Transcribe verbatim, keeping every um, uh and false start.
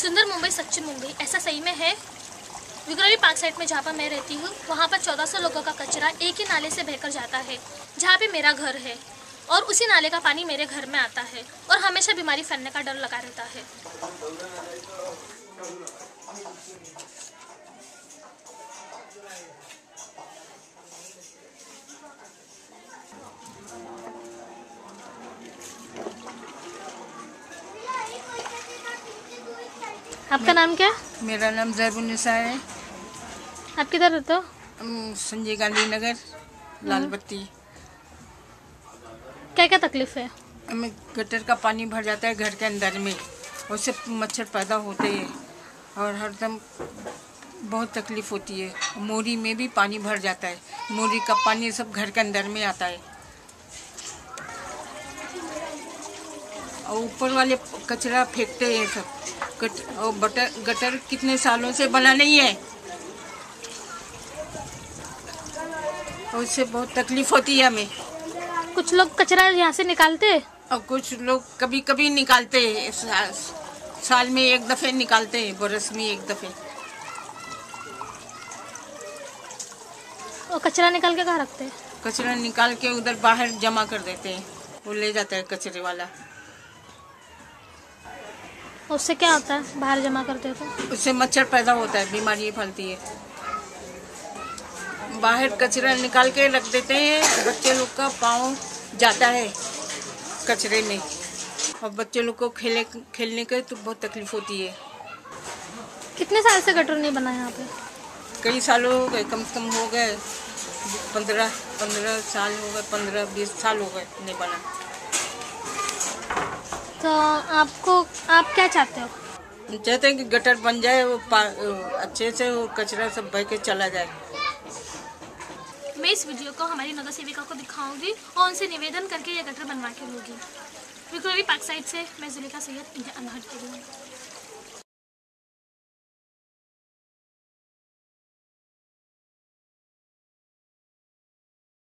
सुंदर मुंबई सच्ची मुंबई ऐसा सही में है। विक्रोली पार्क साइड में जहाँ पर मैं रहती हूँ वहाँ पर चौदह सौ लोगों का कचरा एक ही नाले से बहकर जाता है, जहाँ पे मेरा घर है, और उसी नाले का पानी मेरे घर में आता है और हमेशा बीमारी फैलने का डर लगा रहता है। आपका नाम क्या? मेरा नाम ज़ैबुन निसा है। आप किधर रहते हो? संजय गांधी नगर, लालबत्ती। क्या क्या तकलीफ है? हमें गटर का पानी भर जाता है घर के अंदर में, उससे मच्छर पैदा होते हैं और हरदम बहुत तकलीफ होती है। मोरी में भी पानी भर जाता है, मोरी का पानी सब घर के अंदर में आता है। और ऊपर वाले कचरा फेंकते हैं सब। और बटर गटर कितने सालों से बना नहीं है, उससे बहुत तकलीफ होती है हमें। कुछ लोग कचरा यहाँ से निकालते हैं और कुछ लोग कभी कभी निकालते हैं, सा, साल में एक दफे निकालते हैं, बरस में एक दफे। और कचरा निकाल के कहाँ रखते हैं? कचरा निकाल के उधर बाहर जमा कर देते हैं, वो ले जाता है कचरे वाला। उससे क्या होता है बाहर जमा करते हो तो? उससे मच्छर पैदा होता है, बीमारी फैलती है। बाहर कचरा निकाल के रख देते हैं, बच्चे लोग का पाँव जाता है कचरे में और बच्चे लोग को खेले खेलने के तो बहुत तकलीफ होती है। कितने साल से गटर नहीं बना यहाँ पे? कई साल हो गए, कम से कम हो गए पंद्रह पंद्रह साल हो गए, पंद्रह बीस साल हो गए नहीं बना। तो आपको आप क्या चाहते हो? चाहते हैं कि गटर बन जाए, वो अच्छे से वो कचरा सब बह के चला जाए। मैं इस वीडियो को हमारी नगर सेविका को दिखाऊंगी और उनसे निवेदन करके ये गटर बनवा के लूंगी। विक्रोली पार्क साइड से मैं जुलेखा सैयद, इंडिया अनहट के लिए।